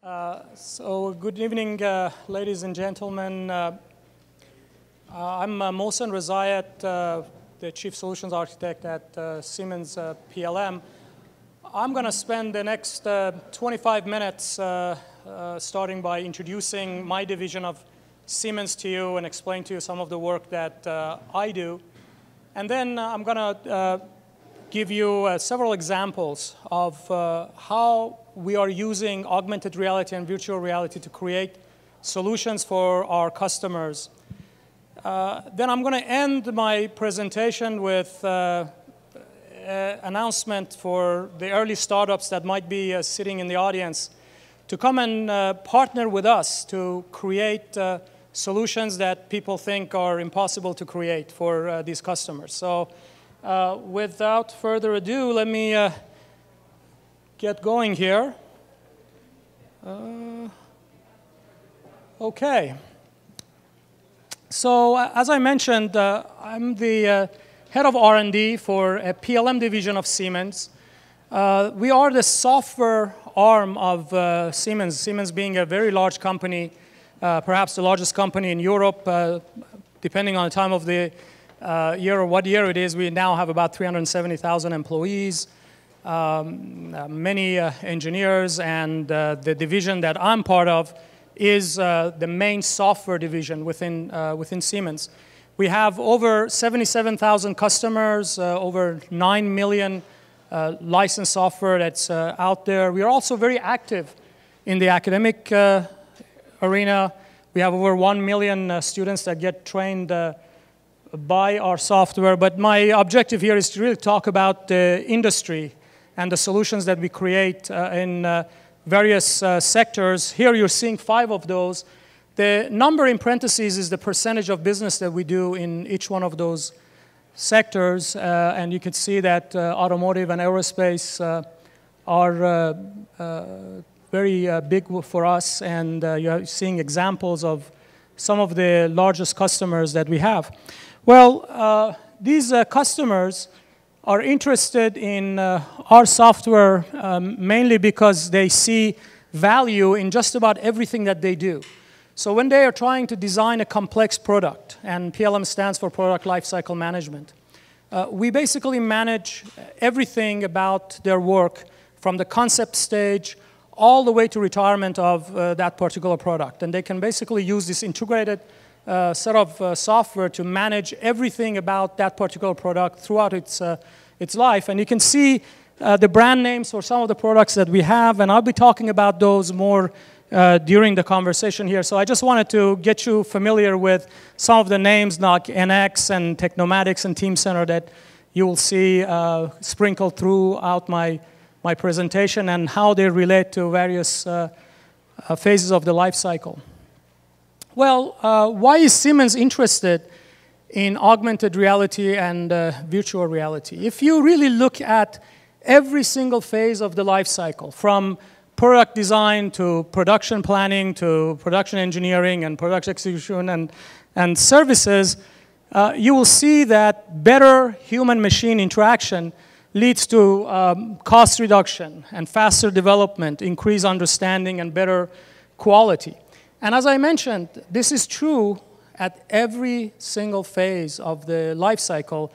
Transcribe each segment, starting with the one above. Good evening, ladies and gentlemen. I'm Mohsen Razayat, the Chief Solutions Architect at Siemens PLM. I'm going to spend the next 25 minutes starting by introducing my division of Siemens to you and explain to you some of the work that I do. And then I'm going to give you several examples of how we are using augmented reality and virtual reality to create solutions for our customers. Then I'm going to end my presentation with an announcement for the early startups that might be sitting in the audience to come and partner with us to create solutions that people think are impossible to create for these customers. So without further ado, let me get going here. Okay. So as I mentioned, I'm the head of R&D for a PLM division of Siemens. We are the software arm of Siemens, Siemens being a very large company, perhaps the largest company in Europe, depending on the time of the year or what year it is. We now have about 370,000 employees, many engineers, and the division that I'm part of is the main software division within Siemens. We have over 77,000 customers, over 9 million licensed software that's out there. We are also very active in the academic arena. We have over 1 million students that get trained by our software. But my objective here is to really talk about the industry and the solutions that we create in various sectors. Here you're seeing 5 of those. The number in parentheses is the percentage of business that we do in each one of those sectors. And you can see that automotive and aerospace are very big for us. And you're seeing examples of some of the largest customers that we have. Well, these customers are interested in our software mainly because they see value in just about everything that they do. So when they are trying to design a complex product, and PLM stands for Product Lifecycle Management, we basically manage everything about their work from the concept stage all the way to retirement of that particular product. And they can basically use this integrated set of software to manage everything about that particular product throughout its life. And you can see the brand names for some of the products that we have, and I'll be talking about those more during the conversation here. So I just wanted to get you familiar with some of the names like NX and Technomatics and Teamcenter that you will see sprinkled throughout my presentation and how they relate to various phases of the life cycle. Well, why is Siemens interested in augmented reality and virtual reality? If you really look at every single phase of the life cycle, from product design to production planning to production engineering and product execution and services, you will see that better human-machine interaction leads to cost reduction and faster development, increased understanding, and better quality. And as I mentioned, this is true at every single phase of the life cycle.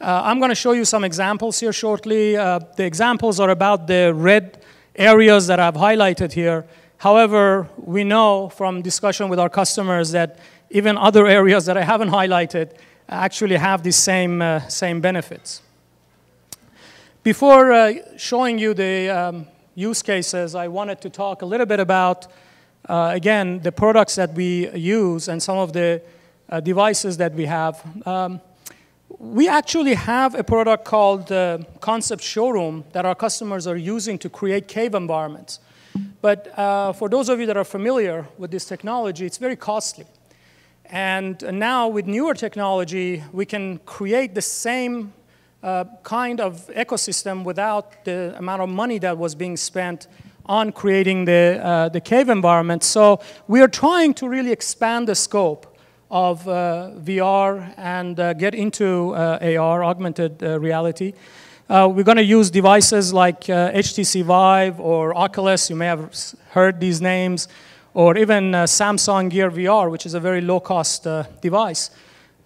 I'm going to show you some examples here shortly. The examples are about the red areas that I've highlighted here. However, we know from discussion with our customers that even other areas that I haven't highlighted actually have the same benefits. Before showing you the use cases, I wanted to talk a little bit about again, the products that we use and some of the devices that we have. We actually have a product called Concept Showroom that our customers are using to create cave environments. But for those of you that are familiar with this technology, it's very costly. And now with newer technology, we can create the same kind of ecosystem without the amount of money that was being spent on creating the cave environment. So we are trying to really expand the scope of VR and get into AR, augmented reality. We're going to use devices like HTC Vive or Oculus, you may have heard these names, or even Samsung Gear VR, which is a very low-cost device.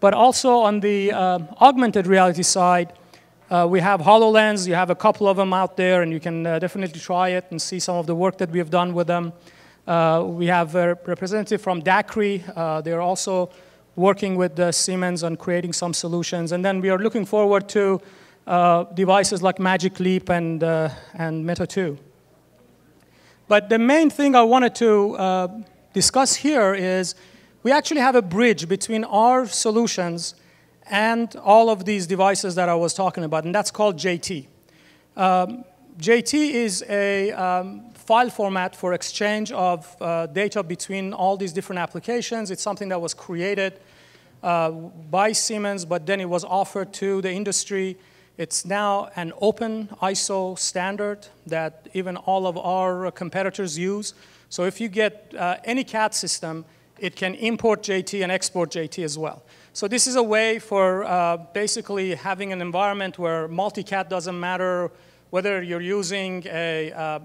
But also on the augmented reality side, we have HoloLens. You have a couple of them out there, and you can definitely try it and see some of the work that we have done with them. We have a representative from Daqri. They're also working with Siemens on creating some solutions. And then we are looking forward to devices like Magic Leap and Meta 2. But the main thing I wanted to discuss here is we actually have a bridge between our solutions and all of these devices that I was talking about, and that's called JT. JT is a file format for exchange of data between all these different applications. It's something that was created by Siemens, but then it was offered to the industry. It's now an open ISO standard that even all of our competitors use. So if you get any CAD system, it can import JT and export JT as well. So this is a way for basically having an environment where multi-CAD doesn't matter, whether you're using a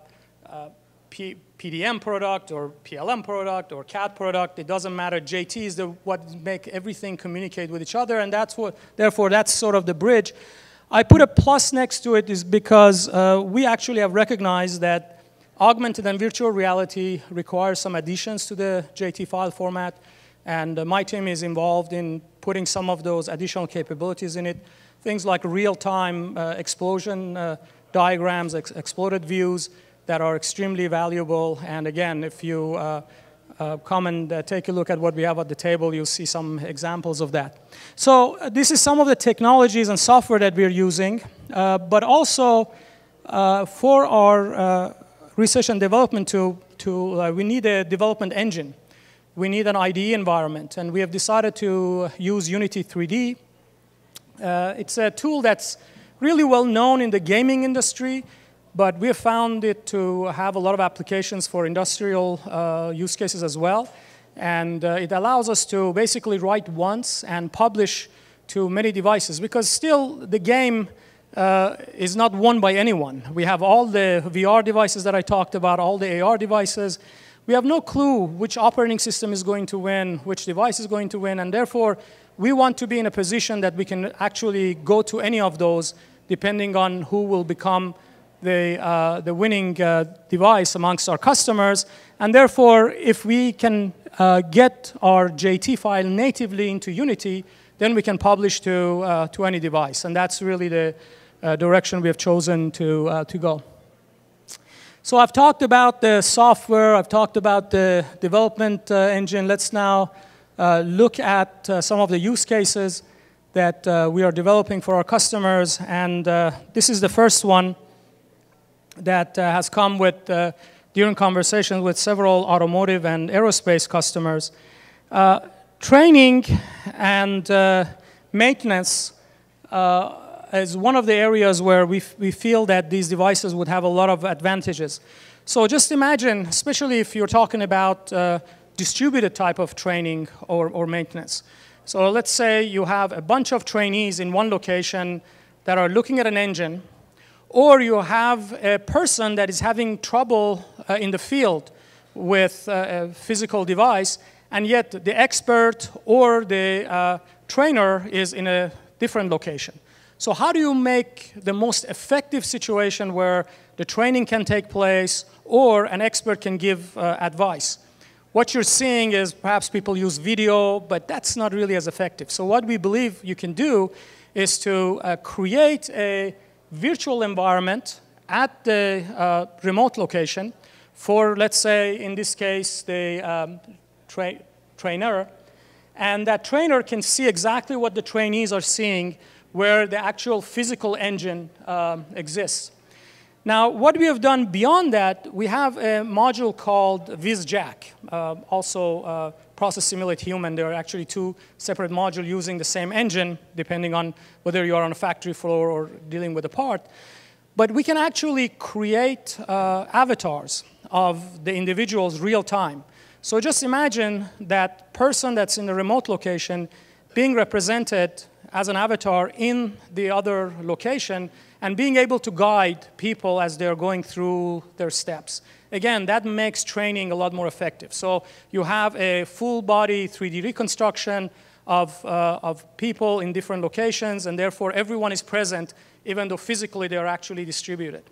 PDM product or PLM product or CAD product, it doesn't matter. JT is what make everything communicate with each other, and that's what, therefore that's sort of the bridge. I put a plus next to it is because we actually have recognized that augmented and virtual reality requires some additions to the JT file format, and my team is involved in putting some of those additional capabilities in it. Things like real-time explosion diagrams, exploded views that are extremely valuable. And again, if you come and take a look at what we have at the table, you'll see some examples of that. So this is some of the technologies and software that we're using, but also for our research and development we need a development engine. We need an IDE environment, and we have decided to use Unity 3D. It's a tool that's really well known in the gaming industry, but we have found it to have a lot of applications for industrial use cases as well. And it allows us to basically write once and publish to many devices, because still the game is not won by anyone. We have all the VR devices that I talked about, all the AR devices. We have no clue which operating system is going to win, which device is going to win, and therefore we want to be in a position that we can actually go to any of those depending on who will become the winning device amongst our customers. And therefore, if we can get our JT file natively into Unity, then we can publish to any device. And that's really the direction we have chosen to go. So I've talked about the software. I've talked about the development engine. Let's now look at some of the use cases that we are developing for our customers. And this is the first one that has come with during conversations with several automotive and aerospace customers. Training and maintenance is one of the areas where we feel that these devices would have a lot of advantages. So just imagine, especially if you're talking about distributed type of training or maintenance. So let's say you have a bunch of trainees in one location that are looking at an engine, or you have a person that is having trouble in the field with a physical device, and yet the expert or the trainer is in a different location. So how do you make the most effective situation where the training can take place or an expert can give advice? What you're seeing is perhaps people use video, but that's not really as effective. So what we believe you can do is to create a virtual environment at the remote location for, let's say, in this case, the trainer. And that trainer can see exactly what the trainees are seeing where the actual physical engine exists. Now, what we have done beyond that, we have a module called VizJack, also Process Simulate Human. There are actually two separate modules using the same engine, depending on whether you're on a factory floor or dealing with a part. But we can actually create avatars of the individuals real time. So just imagine that person that's in the remote location being represented as an avatar in the other location, and being able to guide people as they're going through their steps. Again, that makes training a lot more effective. So you have a full body 3D reconstruction of people in different locations, and therefore everyone is present, even though physically they're actually distributed.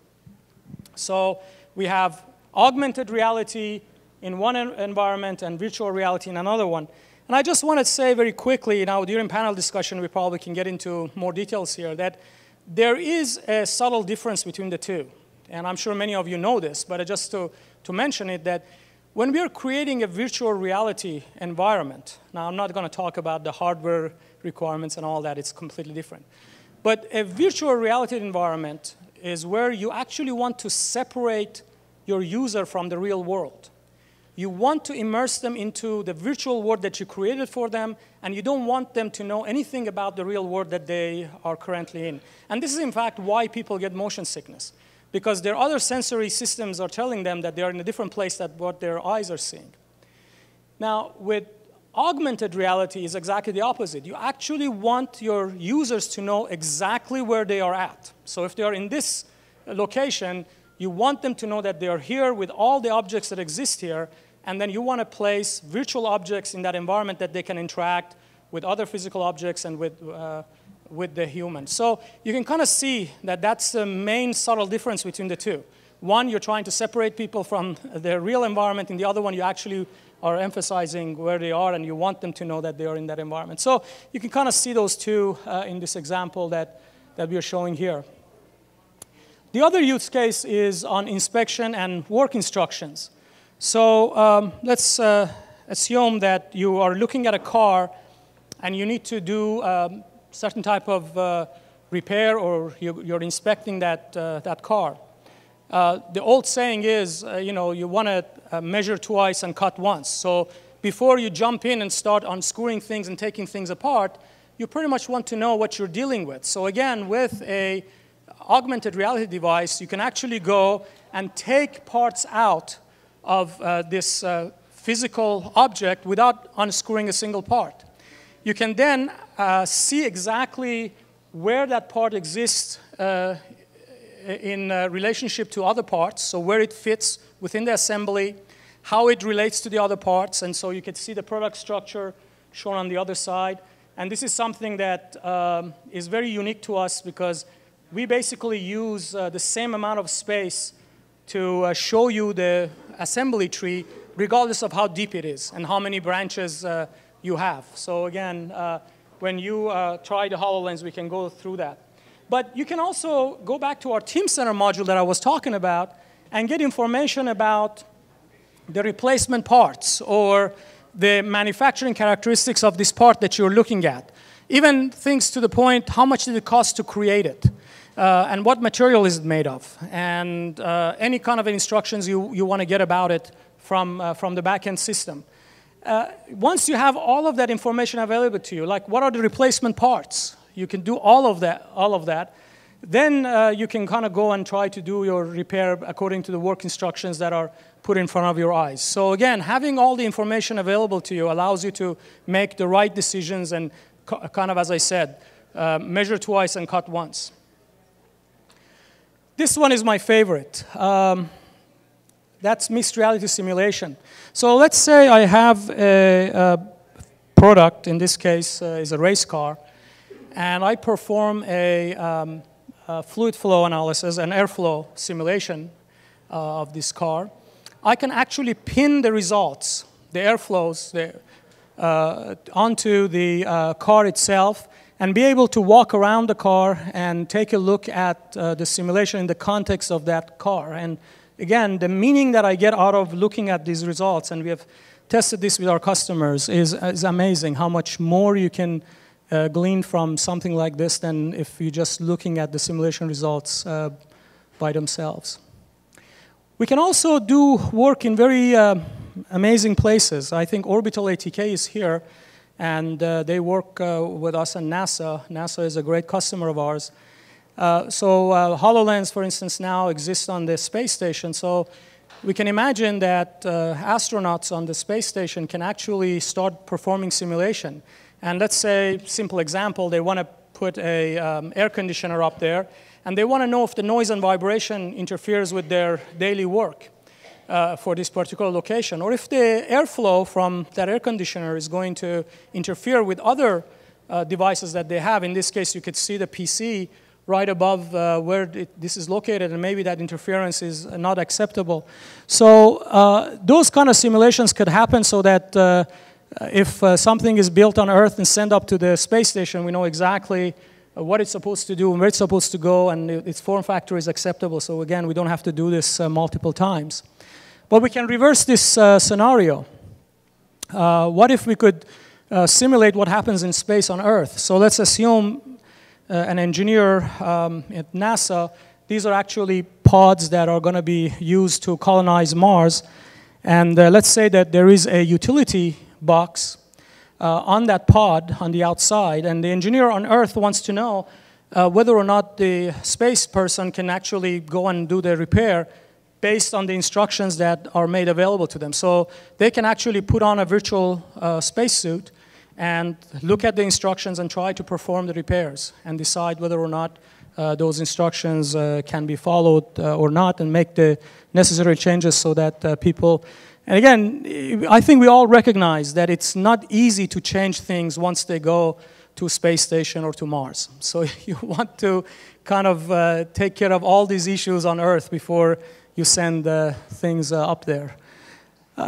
So we have augmented reality in one environment and virtual reality in another one. And I just want to say very quickly, now during panel discussion, we probably can get into more details here, that there is a subtle difference between the two. And I'm sure many of you know this, but just to mention it, that when we are creating a virtual reality environment, now I'm not going to talk about the hardware requirements and all that, it's completely different. But a virtual reality environment is where you actually want to separate your user from the real world. You want to immerse them into the virtual world that you created for them, and you don't want them to know anything about the real world that they are currently in. And this is, in fact, why people get motion sickness, because their other sensory systems are telling them that they are in a different place than what their eyes are seeing. Now, with augmented reality, it's exactly the opposite. You actually want your users to know exactly where they are at. So if they are in this location, you want them to know that they are here with all the objects that exist here, and then you want to place virtual objects in that environment that they can interact with other physical objects and with the human. So you can kind of see that that's the main subtle difference between the two. One, you're trying to separate people from their real environment. In the other one, you actually are emphasizing where they are, and you want them to know that they are in that environment. So you can kind of see those two in this example that we are showing here. The other use case is on inspection and work instructions. So let's assume that you are looking at a car, and you need to do certain type of repair, or you're inspecting that car. The old saying is, you know, you want to measure twice and cut once. So before you jump in and start unscrewing things and taking things apart, you pretty much want to know what you're dealing with. So again, with an augmented reality device, you can actually go and take parts out of this physical object without unscrewing a single part. You can then see exactly where that part exists in relationship to other parts, so where it fits within the assembly, how it relates to the other parts, and so you can see the product structure shown on the other side. And this is something that is very unique to us, because we basically use the same amount of space to show you the assembly tree, regardless of how deep it is and how many branches you have. So again, when you try the HoloLens, we can go through that. But you can also go back to our Teamcenter module that I was talking about and get information about the replacement parts or the manufacturing characteristics of this part that you're looking at. Even things to the point, how much did it cost to create it? And what material is it made of, and any kind of instructions you want to get about it from the back-end system. Once you have all of that information available to you, like what are the replacement parts, you can do all of that. Then you can kind of go and try to do your repair according to the work instructions that are put in front of your eyes. So again, having all the information available to you allows you to make the right decisions and kind of, as I said, measure twice and cut once. This one is my favorite. That's mixed reality simulation. So let's say I have a product, in this case is a race car, and I perform a fluid flow analysis, an airflow simulation of this car. I can actually pin the results, the airflows, onto the car itself, and be able to walk around the car and take a look at the simulation in the context of that car. And again, the meaning that I get out of looking at these results, and we have tested this with our customers, is amazing how much more you can glean from something like this than if you're just looking at the simulation results by themselves. We can also do work in very amazing places. I think Orbital ATK is here. And they work with us and NASA. NASA is a great customer of ours. So HoloLens, for instance, now exists on the space station. So we can imagine that astronauts on the space station can actually start performing simulation. And let's say, simple example, they want to put an air conditioner up there. and they want to know if the noise and vibration interferes with their daily work for this particular location, or if the airflow from that air conditioner is going to interfere with other devices that they have. In this case, you could see the PC right above where this is located, and maybe that interference is not acceptable. So those kind of simulations could happen so that if something is built on Earth and sent up to the space station, we know exactly what it's supposed to do and where it's supposed to go, and its form factor is acceptable. So again, we don't have to do this multiple times. But we can reverse this scenario. What if we could simulate what happens in space on Earth? So let's assume an engineer at NASA, these are actually pods that are going to be used to colonize Mars. And let's say that there is a utility box on that pod on the outside. And the engineer on Earth wants to know whether or not the space person can actually go and do the repair based on the instructions that are made available to them. So they can actually put on a virtual spacesuit and look at the instructions and try to perform the repairs and decide whether or not those instructions can be followed or not, and make the necessary changes so that people... And again, I think we all recognize that it's not easy to change things once they go to a space station or to Mars. So you want to kind of take care of all these issues on Earth before you send things up there.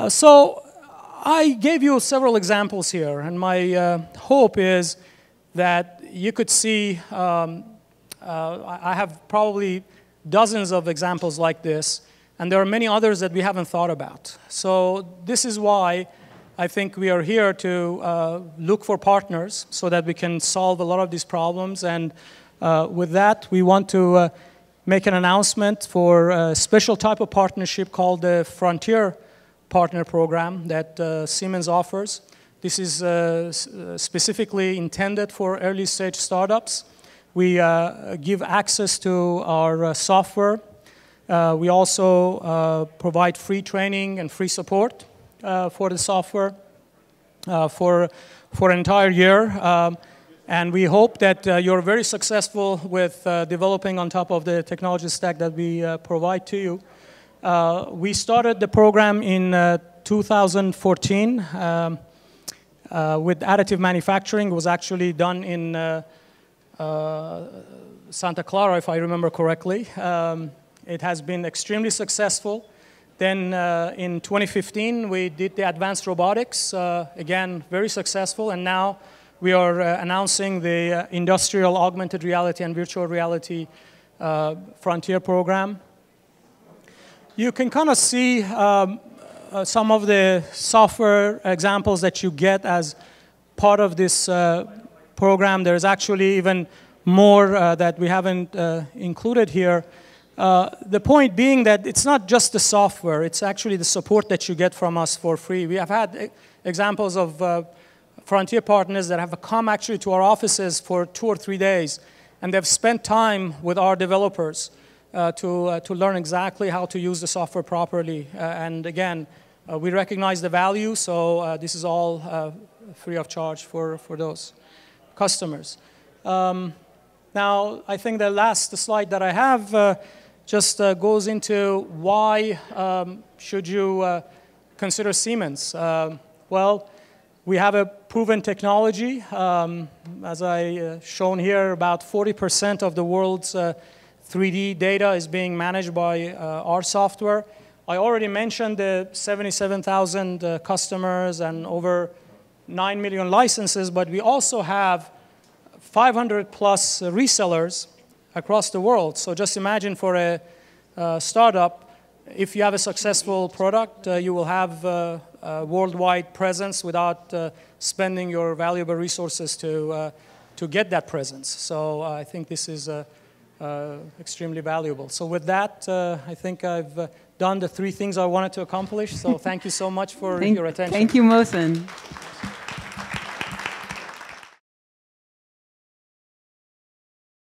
So I gave you several examples here, and my hope is that you could see, I have probably dozens of examples like this, and there are many others that we haven't thought about. So this is why I think we are here to look for partners so that we can solve a lot of these problems. And with that, we want to make an announcement for a special type of partnership called the Frontier Partner Program that Siemens offers. This is specifically intended for early stage startups. We give access to our software. We also provide free training and free support for the software for an entire year. And we hope that you're very successful with developing on top of the technology stack that we provide to you. We started the program in 2014 with additive manufacturing. It was actually done in Santa Clara, if I remember correctly. It has been extremely successful. Then in 2015, we did the advanced robotics. Again, very successful. And now we are announcing the industrial augmented reality and virtual reality frontier program. You can kind of see some of the software examples that you get as part of this program. There's actually even more that we haven't included here. The point being that it's not just the software, it's actually the support that you get from us for free. We have had examples of frontier partners that have come actually to our offices for 2 or 3 days, and they've spent time with our developers to learn exactly how to use the software properly. And again, we recognize the value, so this is all free of charge for those customers. Now, I think the last slide that I have just goes into why should you consider Siemens? Well, we have a proven technology. As I shown here, about 40% of the world's 3D data is being managed by our software. I already mentioned the 77,000 customers and over 9 million licenses, but we also have 500 plus resellers across the world. So just imagine for a startup, if you have a successful product, you will have a worldwide presence without spending your valuable resources to get that presence. So I think this is extremely valuable. So with that, I think I've done the 3 things I wanted to accomplish. So thank you so much for your attention. Thank you, Mohsen.